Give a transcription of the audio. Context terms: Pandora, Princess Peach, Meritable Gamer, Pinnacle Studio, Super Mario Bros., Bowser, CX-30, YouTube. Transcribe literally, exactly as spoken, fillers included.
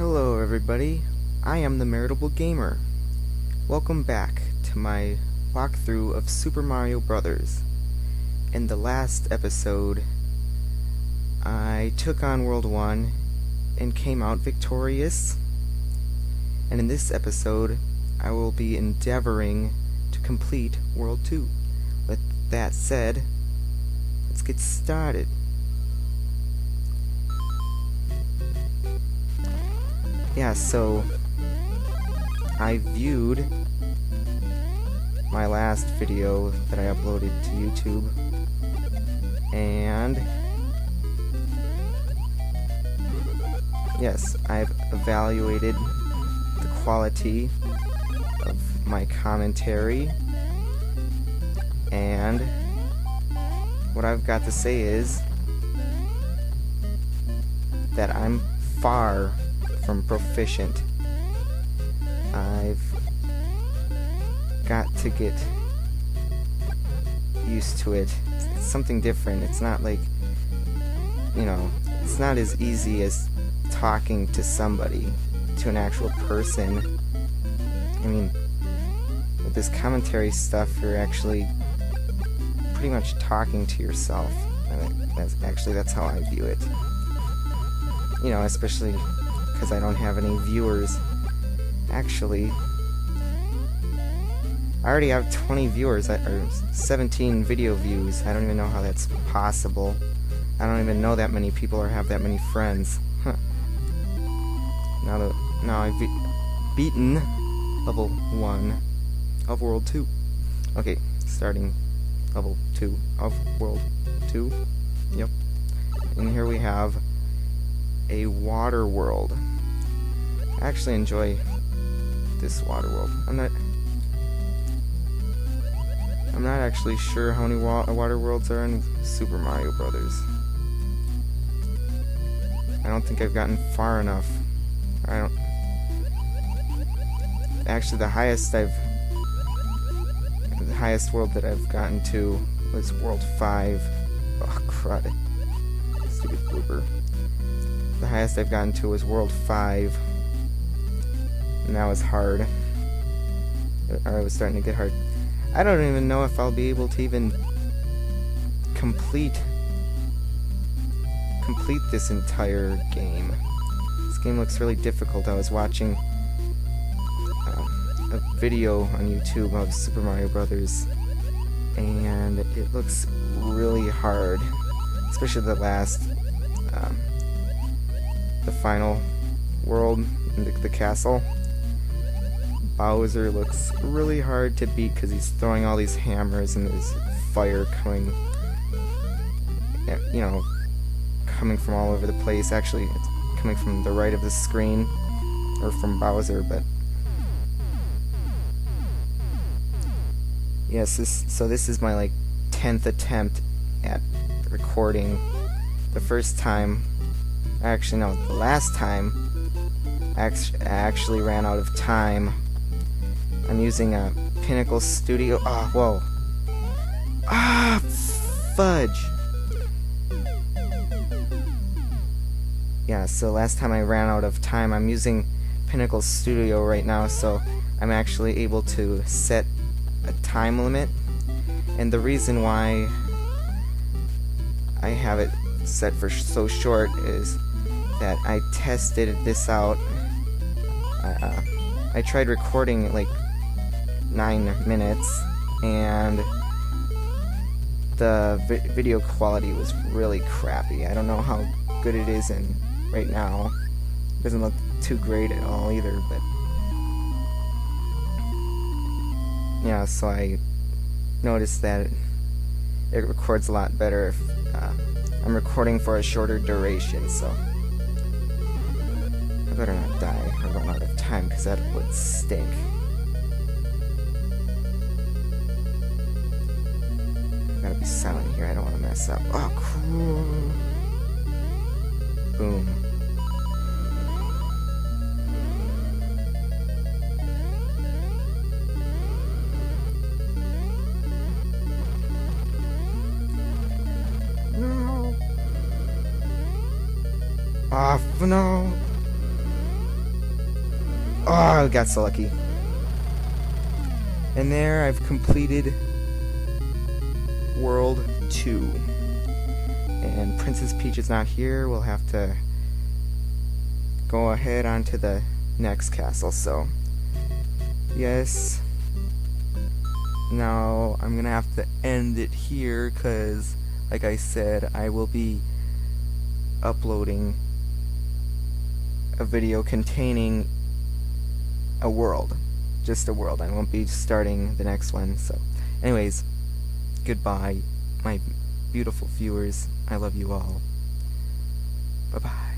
Hello everybody, I am the Meritable Gamer. Welcome back to my walkthrough of Super Mario Bros. In the last episode, I took on World one and came out victorious, and in this episode I will be endeavoring to complete World two. With that said, let's get started. Yeah, so I viewed my last video that I uploaded to YouTube, and yes, I've evaluated the quality of my commentary, and what I've got to say is that I'm far from proficient. I've got to get used to it. It's something different. It's not like, you know, it's not as easy as talking to somebody, to an actual person. I mean, with this commentary stuff, you're actually pretty much talking to yourself. And that's, actually, that's how I view it. You know, especially because I don't have any viewers. Actually, I already have twenty viewers, or seventeen video views. I don't even know how that's possible. I don't even know that many people or have that many friends. Huh. Now that now I've be beaten level one of World two. Okay, starting level two of World two. Yep. And here we have a water world. I actually enjoy this water world. I'm not I'm not actually sure how many wa water worlds are in Super Mario Bros. I don't think I've gotten far enough. I don't actually the highest I've the highest world that I've gotten to was World five. Oh crud. Stupid blooper. The highest I've gotten to was World five, and that was hard. Or it was starting to get hard. I don't even know if I'll be able to even complete complete this entire game. This game looks really difficult. I was watching uh, a video on YouTube of Super Mario Bros., and it looks really hard, especially the last. Um, The final world, the, the castle. Bowser looks really hard to beat because he's throwing all these hammers and there's fire coming, you know, coming from all over the place. Actually, it's coming from the right of the screen, or from Bowser. But yes, this, so this is my like tenth attempt at recording. The first time. Actually, no, the last time I actually ran out of time. I'm using a Pinnacle Studio. Ah, oh, whoa. Ah, fudge. Yeah, so last time I ran out of time, I'm using Pinnacle Studio right now, so I'm actually able to set a time limit. And the reason why I have it set for so short is that I tested this out. Uh, I tried recording like nine minutes, and the vi video quality was really crappy. I don't know how good it is in right now. It doesn't look too great at all either, but yeah. So I noticed that it, it records a lot better if uh, I'm recording for a shorter duration, so I better not die or run out of time, because that would stink. I gotta be silent here, I don't want to mess up. Oh, cool. Boom. Off, no. Oh, I got so lucky. And there, I've completed World two. And Princess Peach is not here. We'll have to go ahead on to the next castle. So, yes. Now, I'm going to have to end it here because, like I said, I will be uploading a video containing a world. Just a world. I won't be starting the next one. So, anyways, goodbye, my beautiful viewers. I love you all. Bye-bye.